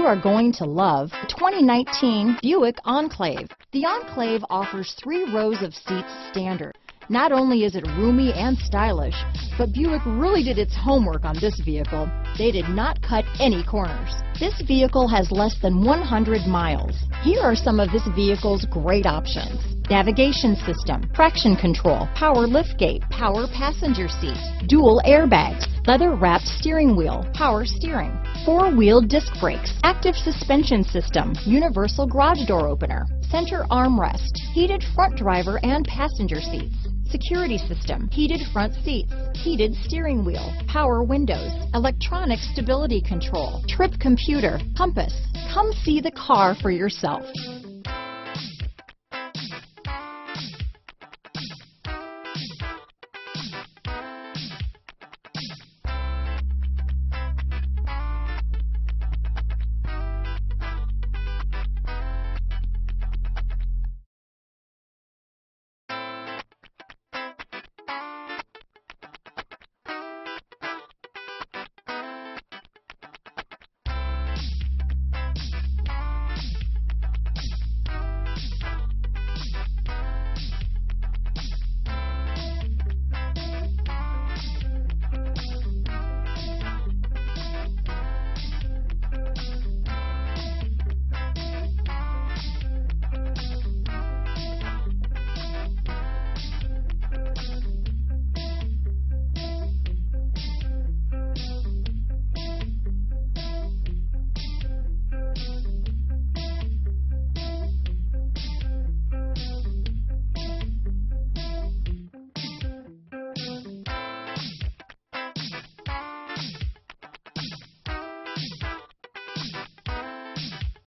you are going to love the 2019 Buick Enclave. The Enclave offers 3 rows of seats standard. Not only is it roomy and stylish, but Buick really did its homework on this vehicle. They did not cut any corners. This vehicle has less than 100 miles. Here are some of this vehicle's great options: navigation system, traction control, power liftgate, power passenger seat, dual airbags, leather-wrapped steering wheel, power steering, 4-wheel disc brakes, active suspension system, universal garage door opener, center armrest, heated front driver and passenger seats, security system, heated front seats, heated steering wheel, power windows, electronic stability control, trip computer, compass. Come see the car for yourself.